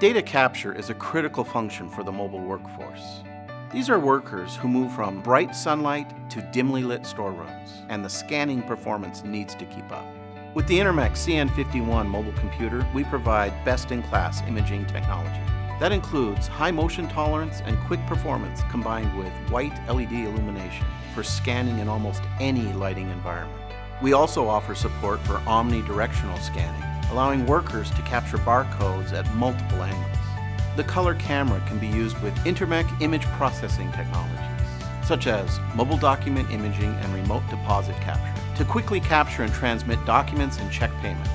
Data capture is a critical function for the mobile workforce. These are workers who move from bright sunlight to dimly lit storerooms, and the scanning performance needs to keep up. With the Intermec CN51 mobile computer, we provide best-in-class imaging technology. That includes high motion tolerance and quick performance combined with white LED illumination for scanning in almost any lighting environment. We also offer support for omnidirectional scanning, allowing workers to capture barcodes at multiple angles. The color camera can be used with Intermec image processing technologies, such as mobile document imaging and remote deposit capture, to quickly capture and transmit documents and check payments.